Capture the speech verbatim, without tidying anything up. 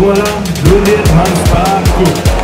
volant de l'étrange parcours.